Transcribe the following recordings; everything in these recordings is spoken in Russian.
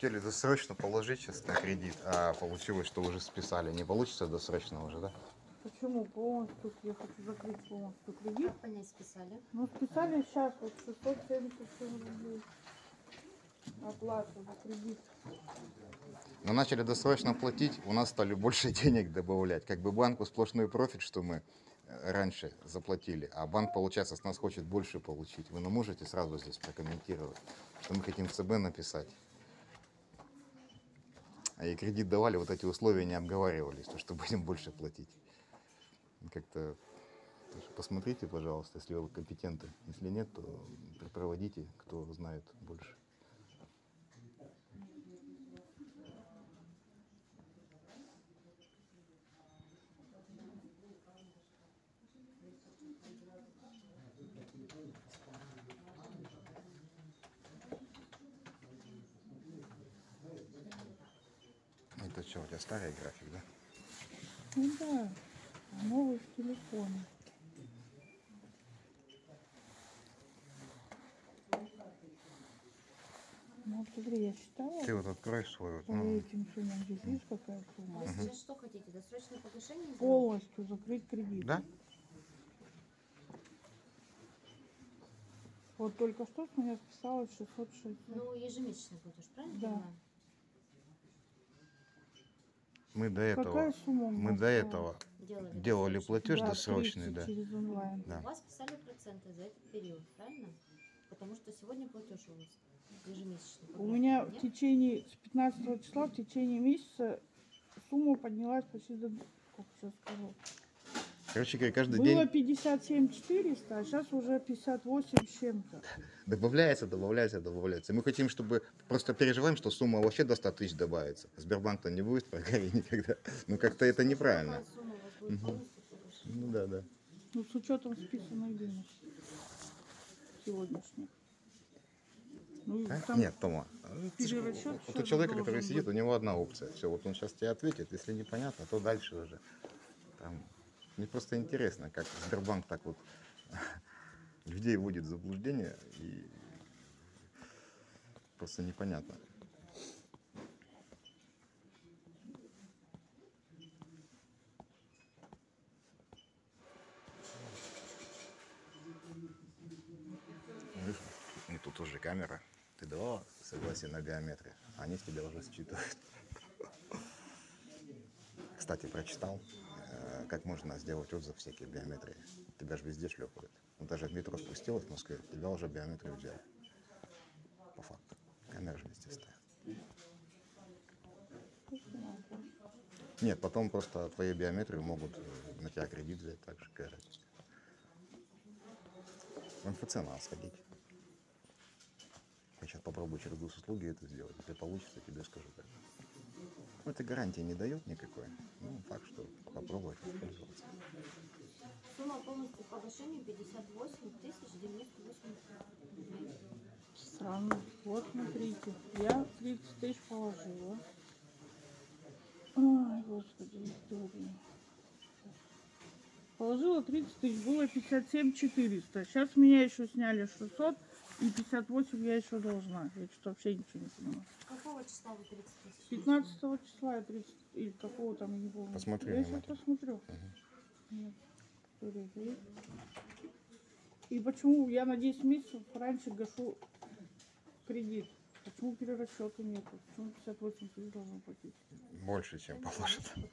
хотели досрочно положить сейчас на кредит, а получилось, что уже списали. Не получится досрочно уже, да? Почему полностью? Я хочу закрыть полностью кредит. Они списали? Ну, списали сейчас вот 677 рублей оплату за кредит. Мы начали досрочно платить, у нас стали больше денег добавлять. Как бы банку сплошной профит, что мы раньше заплатили, а банк, получается, с нас хочет больше получить. Вы нам можете сразу здесь прокомментировать, что мы хотим в ЦБ написать. А и кредит давали, вот эти условия не обговаривались, то что будем больше платить. Как-то посмотрите, пожалуйста, если вы компетентны. Если нет, то проводите, кто знает больше. Это что, у тебя старый график, да? Ну да, новый в телефоне. Ну вот смотри, я считала. Ты вот открой свой вот. Ну. Этим суммам здесь видишь, какая сумма. Вы что хотите, досрочное погашение? Полностью закрыть кредит. Да? Вот только что с меня списалось 660. Ну, ежемесячно будешь, правильно? Да. Мы до этого делали платеж досрочный, да. Да. У вас писали проценты за этот период, правильно? Потому что сегодня платеж у вас ежемесячный. У меня в течение с 15 числа, в течение месяца сумма поднялась почти до... Как сейчас скажу? Короче говоря, каждый день... Было 57 400, а сейчас уже 58 с чем-то. Добавляется. Мы хотим, чтобы... Просто переживаем, что сумма вообще до 100 тысяч добавится. Сбербанк-то не будет в программе никогда. Ну, как-то это неправильно. Ну, да. Ну, с учетом списанных денег сегодняшних. Ну, а? Нет, Тома, вот у человека, который сидит, у него одна опция. Все, вот он сейчас тебе ответит. Если непонятно, то дальше уже... Там... Мне просто интересно, как Сбербанк так вот людей вводит в заблуждение, и просто непонятно. И тут уже камера. Ты давала согласие на геометрию, а они в тебя уже считывают. Кстати, прочитал, как можно сделать отзыв всякие биометрии. Тебя же везде шлепают. Ну, даже в метро спустилась в Москве, тебя уже биометрию взяли. По факту. Камеры же везде стоят. Нет, потом просто твои биометрии могут на тебя кредит взять, так же, как в МФЦ надо сходить. Я сейчас попробую через госуслуги это сделать. Если получится, тебе скажу так. Это гарантии не дает никакой. Ну, так что попробовать воспользоваться. Сумма полностью погашения 58 998 рублей. Странно. Вот, смотрите. Я 30 тысяч положила. Ой, господи, удобно. Положила 30 тысяч, было 57 400. Сейчас меня еще сняли 600. И 58 я еще должна. Я что-то вообще ничего не понимаю. Какого числа вы 30 тысяч? 15 числа я 30 или какого там, я не помню. Посмотри. Я сейчас посмотрю. Угу. И почему я на 10 месяцев раньше гашу кредит? Почему перерасчета нету? Почему 58 тысяч должно платить? Больше, чем положено.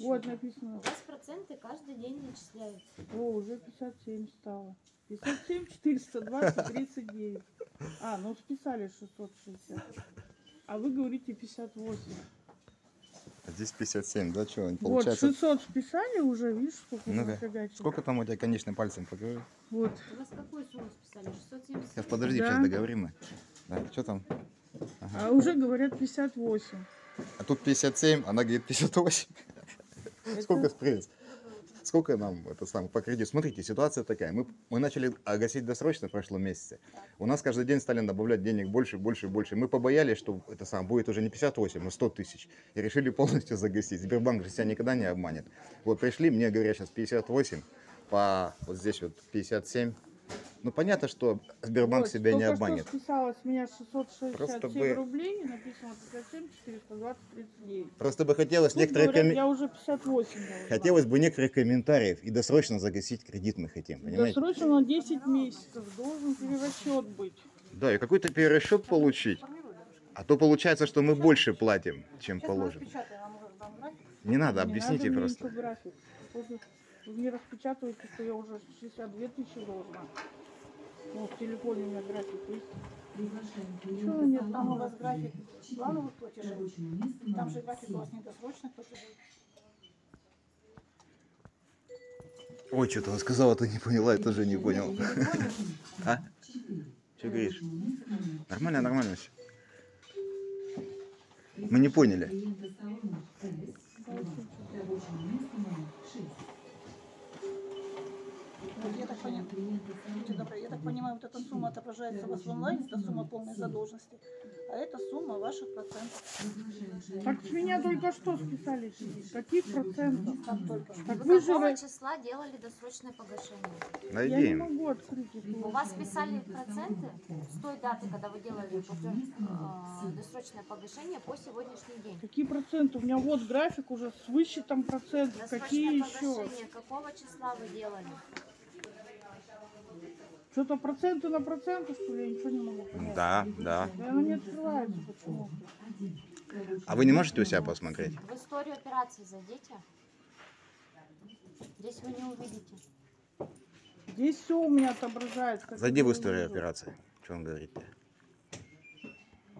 Вот написано. У вас проценты каждый день начисляются. О, уже 57 стало. 57, 420, 39. А, ну списали 660. А вы говорите 58. А здесь 57, да, что? Получается... Вот, 600 списали уже, видишь, сколько ну у нас загачили. Сколько там у тебя конечным пальцем покажи? Вот. У вас какую сумму списали? 670? Сейчас, подожди, да. Сейчас договорим мы. Да, что там? Ага. А уже говорят 58. А тут 57, она говорит 58. Это... Сколько нам это самое по кредиту? Смотрите, ситуация такая. Мы начали гасить досрочно в прошлом месяце. У нас каждый день стали добавлять денег больше. Мы побоялись, что это сам будет уже не 58, а 100 тысяч. И решили полностью загасить. Сбербанк же себя никогда не обманет. Вот пришли, мне говорят сейчас 58, вот здесь вот 57. Ну понятно, что Сбербанк себя не обманет. Списалось у меня 667 рублей, написано 57 420 39. Просто бы хотелось некоторые комментарии. Хотелось бы некоторых комментариев, и досрочно загасить кредит мы хотим, понимаете? Досрочно на 10 месяцев должен перерасчет быть. Да, и какой-то перерасчет получить. А то получается, что мы больше платим, чем положено. Не надо, объясните просто. Вы мне распечатываете, что я уже 62 тысячи должна. Ну, в телефоне у меня график есть. Чего нет? Там у вас график плановых платежей. Там же график у вас недосрочных платежей. Ой, что-то он сказал, а ты не поняла, я тоже не понял. А? Что говоришь? Нормально, нормально все. Мы не поняли. Я так понимаю, вот эта сумма отображается у вас в онлайне, это сумма полной задолженности, а это сумма ваших процентов. Так с меня только что списали. Каких процентов? Так вы же... Какого числа делали досрочное погашение? Найди. Я не могу открыть. У вас списали проценты с той даты, когда вы делали досрочное погашение по сегодняшний день. Какие проценты? У меня вот график уже свыше там процентов. Досрочное какие погашение еще? Какого числа вы делали? Что-то проценты на проценты, что ли, я ничего не могу понять. Да, да. Она не открывается почему-то. А вы не можете у себя посмотреть? В историю операции зайдите. Здесь вы не увидите. Здесь все у меня отображается. Зайди в историю операции. Что он говорит-то?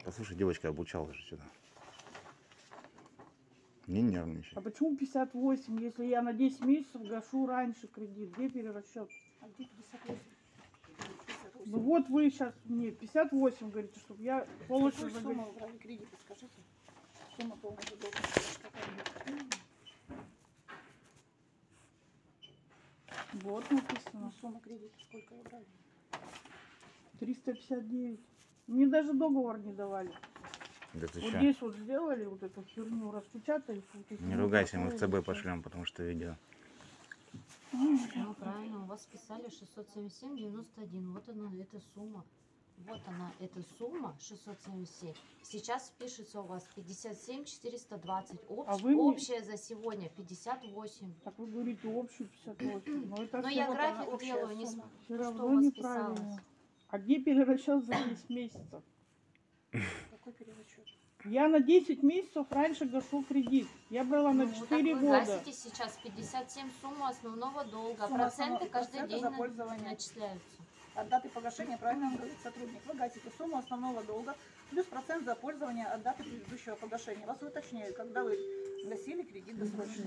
Послушай, девочка обучала же сюда. Не нервничай. А почему 58, если я на 10 месяцев гашу раньше кредит? Где перерасчет? А где 58? Ну вот вы сейчас мне 58 говорите, чтобы я полностью забрала кредит, скажите. Сумма полная задолженность какая? Вот написано. Сумма кредита сколько я брала? 359. Мне даже договор не давали. Да вот что? Здесь вот сделали вот эту херню, распечатали. Не ругайся, мы в ЦБ пошлем, потому что видео. Ну, правильно, у вас списали 677,91. Вот она, эта сумма. Вот она, эта сумма 677. Сейчас спишется у вас 57,420. Общая за сегодня 58. Так вы говорите, общую 58. Но, это но я график делаю, не смотрю, что у вас списалось. А где перерасчет за 10 месяцев? Какой перерасчет? Я на 10 месяцев раньше гашу кредит. Я брала на 4 года. Вы гасите сейчас 57 сумму основного долга. Сумма проценты каждый день начисляются. От даты погашения, правильно говорит сотрудник, вы гасите сумму основного долга плюс процент за пользование от даты предыдущего погашения. Вас уточняю, когда вы гасили кредит досрочно.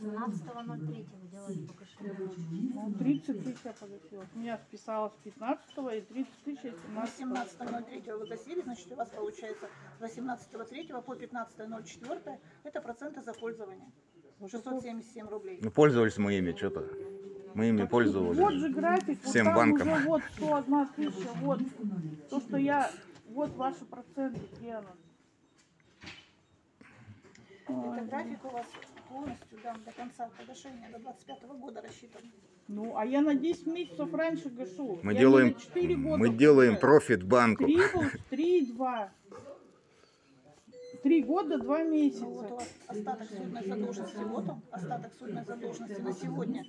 17.03 вы делали погашение. 30 тысяч я погасила. У меня списалось 15-го и 30 тысяч 17-го. 17.03 вы гасили, значит у вас получается 18.03 по 15.04 это проценты за пользование. 677 рублей. Ну пользовались мы ими что-то. Мы ими так пользовались. Вот же график, всем вот банкам. Уже вот 101 тысяча, вот то, что я, вот ваши проценты, где она. Это график у вас полностью, да, до конца погашения, до 25-го года рассчитан. Ну, а я на 10 месяцев раньше гашу. Мы делаем, 4 года мы делаем профит банку. 3,2. 3 года, 2 месяца. Ну, вот у вас остаток судной задолженности. Вот он, остаток судной задолженности на сегодня.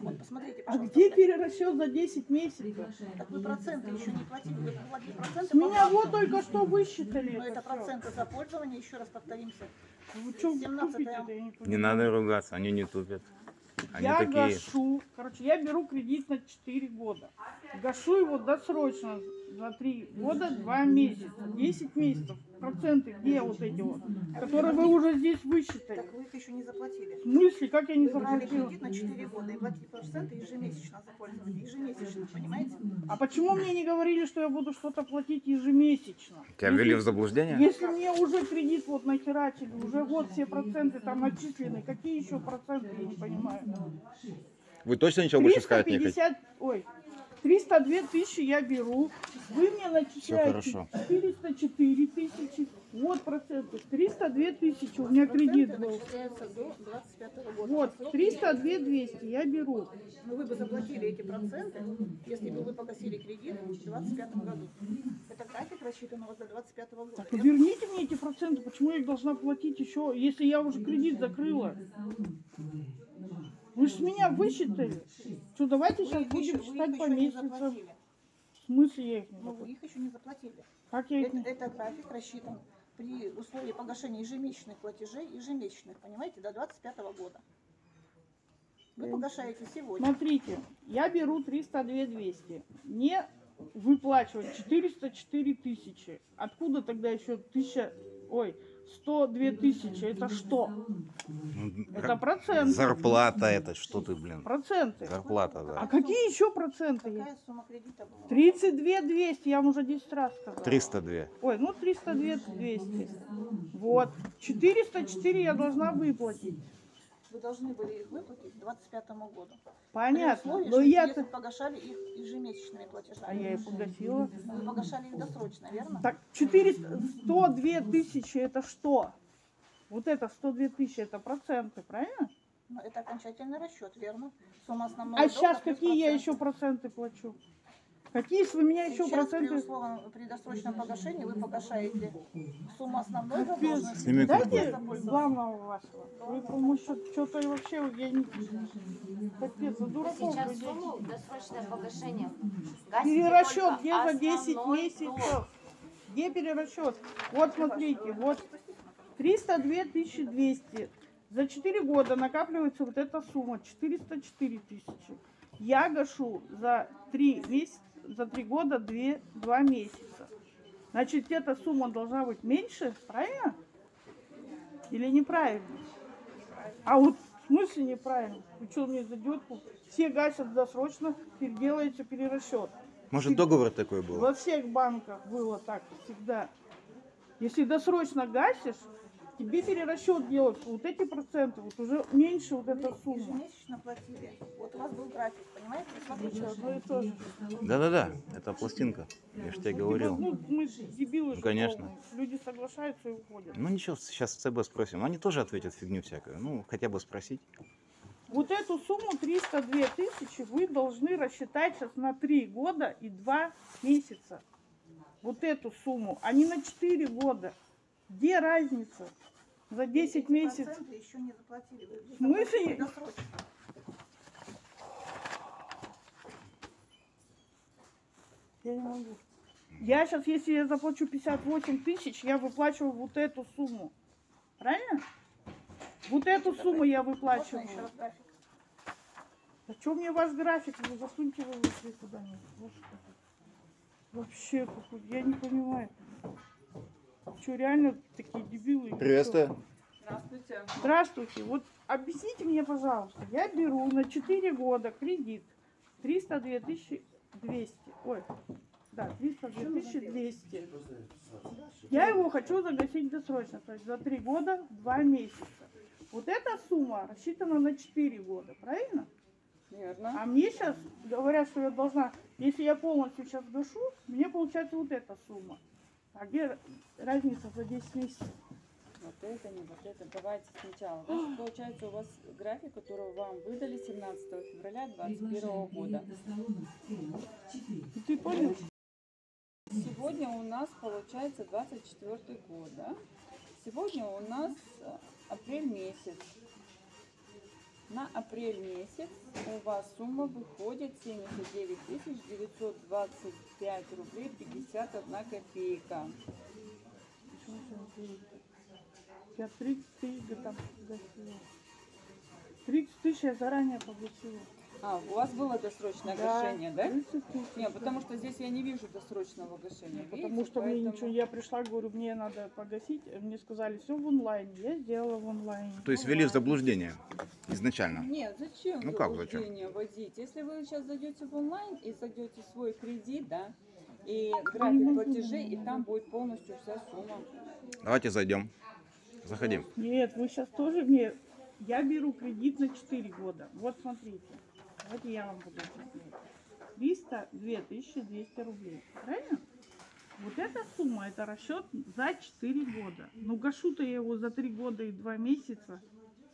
Вот, посмотрите, а где перерасчет за 10 месяцев? Так вы проценты еще не платили. Вы платили проценты. Меня вот только что высчитали. Но это проценты за пользование. Еще раз повторимся. Вы что, 17-е... Не надо ругаться, они не тупят. Они я такие... гашу. Короче, я беру кредит на 4 года. Гашу его досрочно за 3 года, 2 месяца. 10 месяцев. Проценты где вот эти вот, которые вы уже здесь высчитали? Так вы их еще не заплатили. В смысле, как я не заплатила? Кредит на 4 года и платили проценты ежемесячно за пользование. Ежемесячно, понимаете? А почему мне не говорили, что я буду что-то платить ежемесячно? Тебя ввели в заблуждение? Если мне уже кредит вот нахерачили, уже вот все проценты там начислены, какие еще проценты, я не понимаю. Вы точно ничего больше сказать не хотите? Ой, 302 тысячи я беру, вы мне начисляете 404 тысячи, вот проценты, 302 тысячи, у меня кредит был. Вот, 302 200 я беру. Но вы бы заплатили эти проценты, если бы вы погасили кредит в 2025 году. Это график рассчитан у вас до 2025 года. Так, верните мне эти проценты, почему я их должна платить еще, если я уже кредит закрыла? Вы же меня высчитали. Что, давайте сейчас будем считать по месяцам. В смысле я их не заплатила? Вы их еще не заплатили. Как я их не... Это график рассчитан при условии погашения ежемесячных платежей, ежемесячных, понимаете, до 25-го года. Вы погашаете сегодня. Смотрите, я беру 302 200. Мне выплачивают 404 тысячи. Откуда тогда еще 1000... Ой... 102 тысячи, это что? Это проценты. Зарплата это, что ты, блин? Проценты. Зарплата, да. А какие еще проценты? Какая сумма кредита была? 32 200, я вам уже 10 раз сказала. 302. Ой, ну 302 200. Вот. 404 я должна выплатить. Вы должны были их выплатить к 2025 году. Понятно. Условии, но если погашали их ежемесячными платежами. А я их погасила. Вы погашали их досрочно, верно? Так, 102 тысячи это что? Вот это 102 тысячи это проценты, правильно? Но это окончательный расчет, верно? Сумма основного долга, сейчас какие я еще проценты плачу? Какие вы меня еще проценты? При, условном, при досрочном погашении вы погашаете сумму основной задолженности. Дайте главного вашего. Вы, по-моему, что-то и вообще, я не... Капец, за дураком. Сейчас сумму досрочное погашение гасите. Перерасчет где за 10 месяцев? Где перерасчет? Вот смотрите, вот 302 200. За 4 года накапливается вот эта сумма 404 тысячи. Я гашу за 3 месяца. За 3 года 2 месяца. Значит, эта сумма должна быть меньше, правильно? Или неправильно? А вот в смысле неправильно? Вы что мне за идиотку? Все гасят досрочно, делается перерасчет. Может, договор такой был? Во всех банках было так всегда. Если досрочно гасишь, тебе перерасчет делают вот эти проценты, вот уже меньше вот эта сумма. Ежемесячно платили. Вот у вас был график, понимаете? Смотрите, да-да-да, это пластинка, я же тебе говорил. Ну, мы же дебилы, ну, конечно. Люди соглашаются и уходят. Ну ничего, сейчас в ЦБ спросим. Они тоже ответят фигню всякую, ну хотя бы спросить. Вот эту сумму 302 тысячи вы должны рассчитать сейчас на 3 года и 2 месяца. Вот эту сумму, а не на 4 года. Где разница? За 10 месяцев. Еще не заплатили. В смысле? Я не могу. Я сейчас, если я заплачу 58 тысяч, я выплачиваю вот эту сумму. Правильно? Вот эту сумму я выплачиваю. А что мне ваш график? Вы засуньте его куда-нибудь. Вообще, я не понимаю. Что, реально такие дебилы? Приветствую. Здравствуйте. Здравствуйте. Вот объясните мне, пожалуйста, я беру на 4 года кредит 302 200. Ой, да, 302 200. Я его хочу загасить досрочно, то есть за 3 года 2 месяца. Вот эта сумма рассчитана на 4 года, правильно? Верно. А мне сейчас говорят, что я должна, если я полностью сейчас гашу, мне получается вот эта сумма. А где разница за 10 месяцев? Вот это не вот это. Давайте сначала. Значит, получается, у вас график, который вам выдали 17 февраля 2021 года. Ты понял? Сегодня у нас получается 24 год, да? Сегодня у нас апрель месяц. На апрель месяц у вас сумма выходит 79 925 рублей 51 копейка. Я 30 тысяч погасила. 30 тысяч я заранее погасила. А, у вас было досрочное гашение, да? Нет, потому что здесь я не вижу досрочного гашения. Потому что мне ничего, я пришла, говорю, мне надо погасить. Мне сказали, все в онлайне. Я сделала в онлайне. То есть ввели в заблуждение изначально? Нет, зачем в заблуждение вводить? Если вы сейчас зайдете в онлайн и зайдете свой кредит, да, и график платежей, и там будет полностью вся сумма. Давайте зайдем. Заходим. Нет, вы сейчас тоже мне... Я беру кредит на 4 года. Вот смотрите. Вот я вам буду объяснять. 2200 рублей. Правильно? Вот эта сумма, это расчет за 4 года. Ну, гашу-то я его за 3 года и 2 месяца.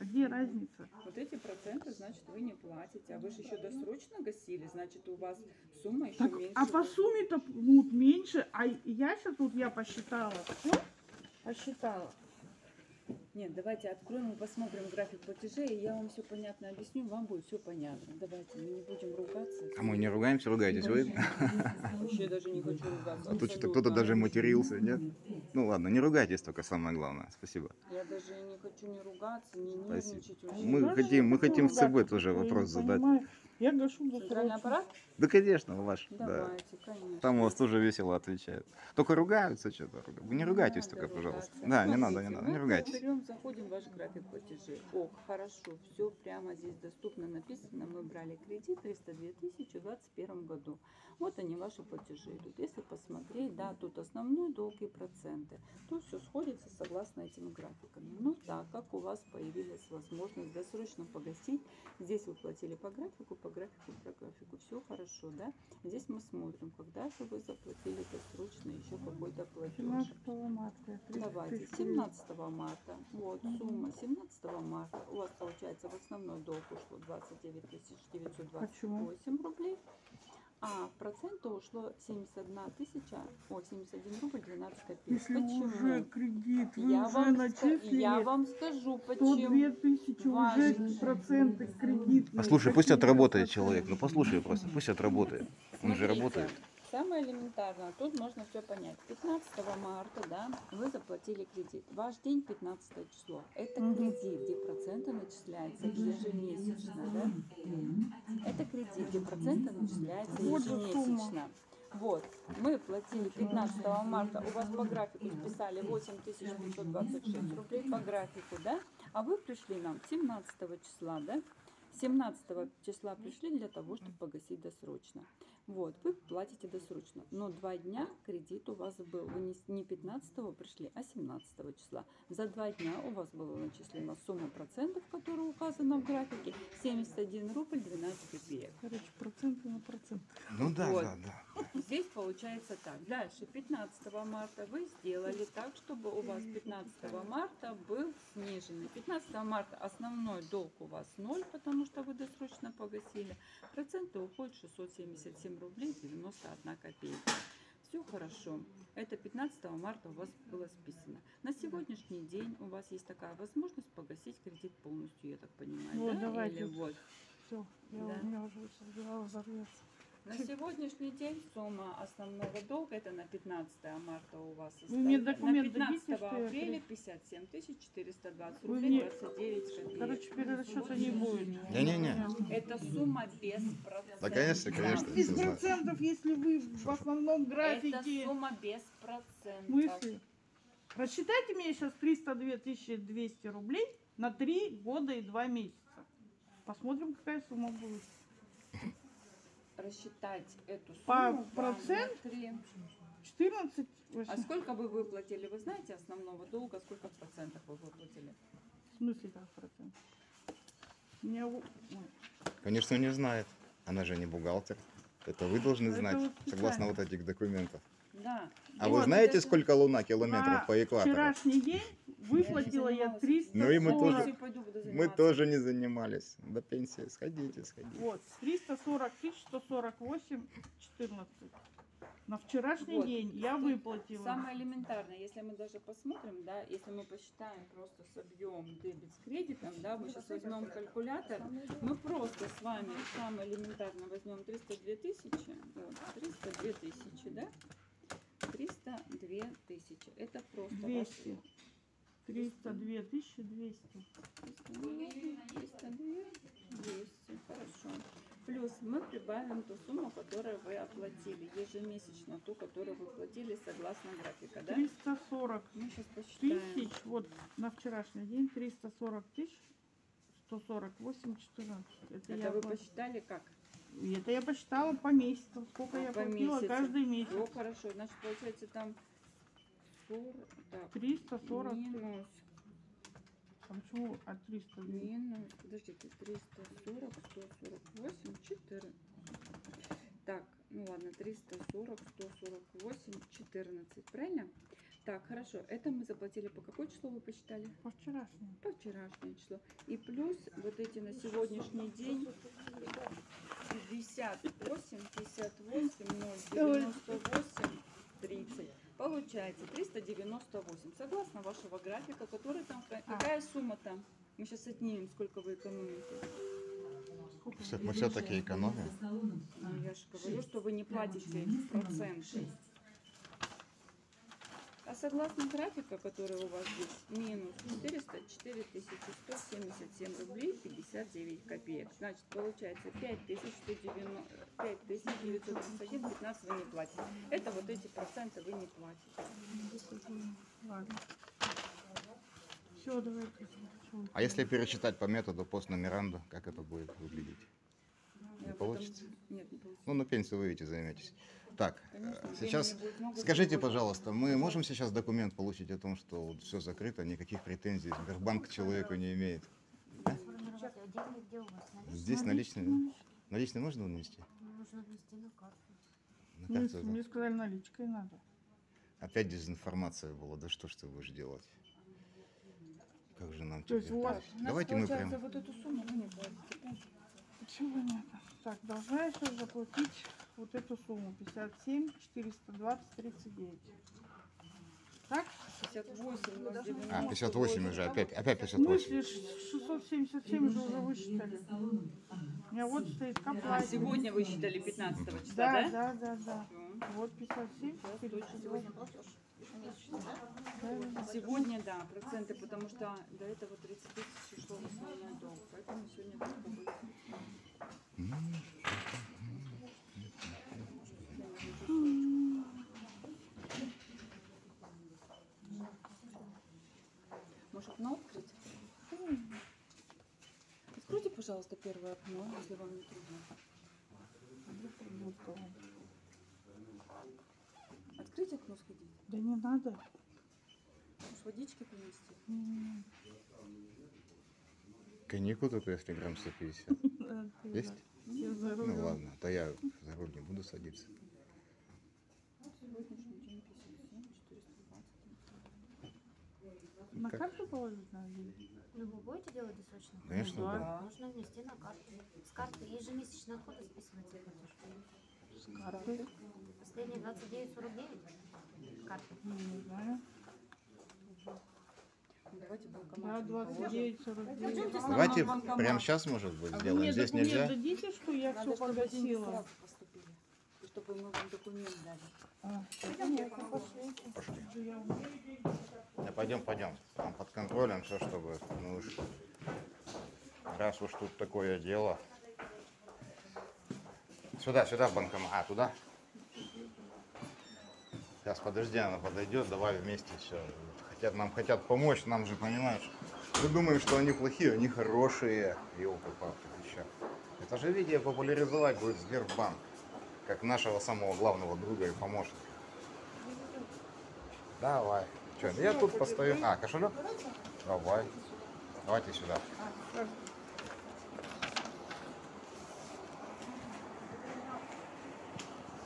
Где разница? Вот эти проценты, значит, вы не платите. А вы же еще досрочно гасили, значит, у вас сумма еще так, меньше. А по сумме-то ну, меньше. А я сейчас тут я посчитала. Что? Посчитала. Нет, давайте откроем и посмотрим график платежей, и я вам все понятно объясню, вам будет все понятно. Давайте, мы не будем ругаться. А мы не ругаемся, ругаетесь вы? Вообще даже не хочу ругаться. А тут что-то кто-то даже матерился, нет? Ну ладно, не ругайтесь, только самое главное. Спасибо. Я даже не хочу не ругаться, не нервничать. Мы хотим в ЦБ тоже вопрос задать. Я гашу за стиральный аппарат? Да, конечно, ваш. Давайте, да. Конечно. Там у вас тоже весело отвечают. Только ругаются что-то. Вы не ругайтесь только, пожалуйста. Да, не надо, не надо, не ругайтесь. Мы берем, заходим в ваш график платежей. О, хорошо, все прямо здесь доступно написано. Мы брали кредит 302 тысячи в 2021 году. Вот они, ваши платежи идут. Если посмотреть, да, тут основной долг и проценты. Тут все сходится согласно этим графикам. Но так как у вас появилась возможность досрочно погасить, здесь вы платили по графику, по графику, все хорошо, да? Здесь мы смотрим, когда же вы заплатили досрочно еще какой-то платеж. 17 марта. Давайте, 17 марта. Вот сумма 17 марта. У вас получается в основной долг ушло 29 928 рублей, а проценту ушло 71 рубль 12 копеек. Если почему? Уже кредит, я вам скажу, почему. 2000 уже проценты кредит. Послушай, пусть отработает человек, ну послушай просто, пусть отработает. Он же работает. Самое элементарное, тут можно все понять. 15 марта, да, вы заплатили кредит. Ваш день 15 число. Это кредит, где проценты начисляются ежемесячно, да? Это кредит, где проценты начисляются ежемесячно. Вот, мы платили 15 марта, у вас по графику списали 8526 рублей по графику, да? А вы пришли нам 17 числа, да? 17 числа пришли для того, чтобы погасить досрочно. Вот, вы платите досрочно. Но 2 дня кредит у вас был. Вы не 15 пришли, а 17 числа. За 2 дня у вас была начислена сумма процентов, которая указана в графике, 71 рубль 12 копеек. Короче, проценты на процент. Ну да, вот. Да. Здесь получается так. Дальше, 15 марта вы сделали так, чтобы у вас 15 марта был сниженный. 15 марта основной долг у вас 0, потому что вы досрочно погасили. Проценты уходят 677 рублей 91 копейка. Все хорошо. Это 15 марта у вас было списано. На сегодняшний день у вас есть такая возможность погасить кредит полностью, я так понимаю. Вот, да? Давайте. Или вот. Все, да. У меня уже собирала взорваться. На сегодняшний день сумма основного долга, это на 15 марта у вас составила, на 15 апреля 57 420 рублей 29 копеек. Короче, перерасчета не будет. Не-не-не. Это сумма без процентов. Да, конечно, конечно. Без процентов, если вы в основном графике. Это сумма без процентов. Мысли. Рассчитайте мне сейчас 302 200 рублей на 3 года и 2 месяца. Посмотрим, какая сумма будет. Рассчитать эту сумму по проценту 14. А сколько вы выплатили? Вы знаете основного долга, сколько в процентах вы выплатили? В смысле как процент? Меня... Конечно, не знает. Она же не бухгалтер. Это вы должны знать, вот согласно вот этих документов. Да. А вы знаете, сколько Луна километров по экватору? Вчерашний день выплатила я 300. Ну и мы тоже не занимались. До пенсии сходите, сходите. Вот, 340 148 14. На вчерашний вот. День я выплатила. Самое элементарное, если мы даже посмотрим, да, если мы посчитаем просто собьем дебет с кредитом, да, мы сейчас возьмем калькулятор, мы просто с вами самое элементарное возьмем 302 тысячи, вот, 302 тысячи, да, 302 тысячи, это просто 200. 302 тысячи 200. 302 200, хорошо. Плюс мы прибавим ту сумму, которую вы оплатили ежемесячно, ту, которую вы платили согласно графика, да? 340 тысяч, вот на вчерашний день 340 тысяч 148 14. Это вы посчитали как? Это я посчитала по месяцам, сколько я платила каждый месяц. О, хорошо, значит, получается там... 340 минус. А почему от 300? Минус, подождите, 340, 148, 14. Так, ну ладно, 340, 148, 14, правильно? Так, хорошо, это мы заплатили по какое число вы посчитали? По вчерашнему. По вчерашнее число. И плюс вот эти на сегодняшний день 58, 58, 0, 98, 30. Получается 398. Согласно вашего графика, который там, какая сумма там? Мы сейчас отнимем, сколько вы экономите. Мы все-таки экономим. Я же говорю, что вы не платите проценты. А согласно графика, который у вас здесь, минус 404 177 рублей 59 копеек. Значит, получается 5991,15 вы не платите. Это вот эти проценты вы не платите. Ладно. Все, давайте. А если перечитать по методу пост-нумеранда, как это будет выглядеть? Не получится? Нет, не получится. Ну, на пенсию вы видите, займетесь. Так, конечно, сейчас скажите, пожалуйста, мы можем сейчас документ получить о том, что вот все закрыто, никаких претензий Сбербанк к человеку не имеет? А? Здесь наличные. Наличные можно внести? Можно внести на карту. На карту, мне сказали, наличкой надо. Опять дезинформация была, да что ж ты будешь делать? Как же нам теперь? Давайте мы прям... вот эту сумму мы не платим. Почему нет? Так, должна еще заплатить вот эту сумму. 57, 420, 39. Так? 58. А, 58 уже. Опять 58. Ну, 677 уже высчитали. У меня вот стоит копла. А сегодня вы считали 15 числа, да? Да, да, да. Вот 57, 420. Сегодня, да, проценты, потому что до этого 30 тысяч ушло в основной долг. Поэтому сегодня так будет. Может, окно открыть? Откройте, пожалуйста, первое окно, если вам не трудно. Открыть окно, сходить? Да не надо. Может, водички принести? Коньяку только, если грамм 150. Есть? Ну ладно, то я за руль не буду садиться. На карту положить надо? Ну, вы будете делать досрочно? Конечно, да. Можно внести на карту. С карты ежемесячно кода списывается платеж. Карты. Последние 29,49 карты. Не знаю. Давайте банкомат. 29,49. Давайте прямо сейчас, может быть, сделаем. Мне здесь нельзя. Дадите, что я надо, все погасила. Чтобы мы вам документ дали. Пошли. Да пойдем, пойдем. Там под контролем все, чтобы... Ну уж... Раз уж тут такое дело... Сюда, сюда в банкомат. А, туда? Сейчас, подожди, она подойдет, давай вместе все. Хотят, нам хотят помочь, нам же, понимаешь. Мы думаем, что они плохие, они хорошие. Ёлка-палка, еще. Это же видео популяризовать будет Сбербанк. Как нашего самого главного друга и помощника. Давай. Че, я тут постою. А, кошелек? Давай. Давайте сюда.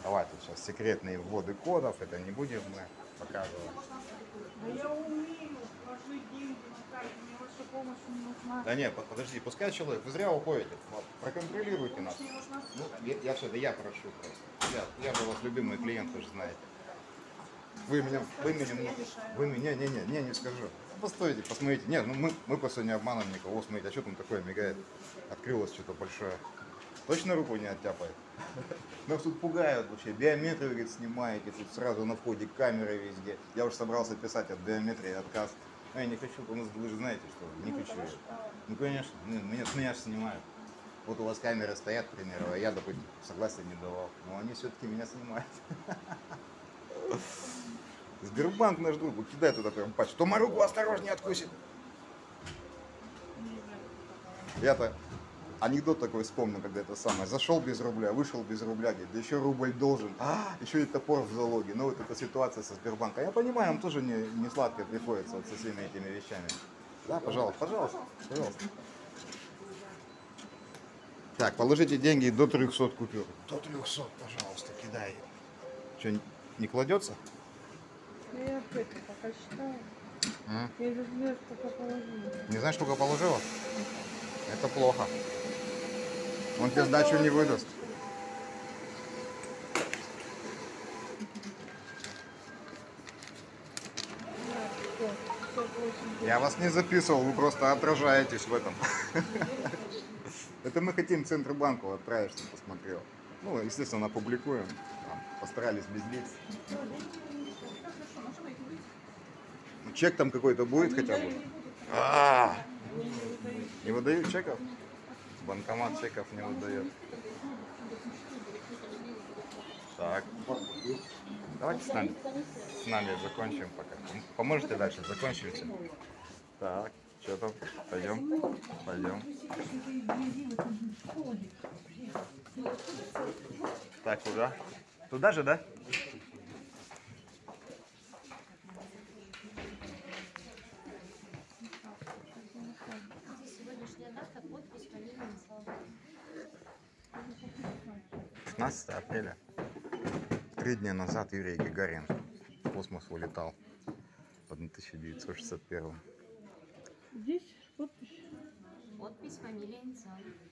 Давай, тут сейчас секретные вводы кодов, это не будем мы показывать. Да я умею вложить деньги на карту, мне ваша помощь не нужна. Да нет, подожди, пускай человек, вы зря уходите, проконтролируйте нас. Ну, я все, да я прошу просто. Я был ваш любимый клиент, вы же знаете. Вы меня, не скажу. Постойте, посмотрите. Нет, ну мы просто не обманываем никого, смотрите, а что там такое мигает? Открылось что-то большое. Точно руку не оттяпает? Нас тут пугают вообще. Биометрию, говорит, снимаете. Тут сразу на входе камеры везде. Я уже собрался писать от биометрии отказ. Ай, не хочу, вы же знаете, что не хочу. Ну, конечно, меня же снимают. Вот у вас камеры стоят, к примеру, а я, допустим, согласия не давал. Но они все-таки меня снимают. Сбербанк наш друг, кидай туда прям пачку. То мою руку осторожнее откусит. Я-то... Анекдот такой вспомнил, когда это самое. Зашел без рубля, вышел без рубля, говорит, да еще рубль должен, еще и топор в залоге. Ну вот эта ситуация со Сбербанком. Я понимаю, им тоже не сладко приходится вот со всеми этими вещами. Да, пожалуйста, пожалуйста, пожалуйста. Так, положите деньги до 300 купюр. До 300, пожалуйста, кидай. Что, не кладется? Я пока считаю. Я не знаю, сколько положила. Не знаешь, сколько положила? Это плохо. Он тебе сдачу не выдаст. Я вас не записывал, вы просто отражаетесь в этом. Это мы хотим Центробанку отправить, что посмотрел. Ну, естественно, опубликуем. Постарались без лиц. Чек там какой-то будет хотя бы? Не выдают чеков? Банкомат чеков не выдает. Так. Давайте с нами закончим пока. Поможете дальше? Закончите. Так, что там? Пойдем. Пойдем. Так, куда? Туда же, да? С 15 апреля. 3 дня назад Юрий Гагарин в космос вылетал под 1961. Здесь подпись. Подпись, фамилия, инициалы.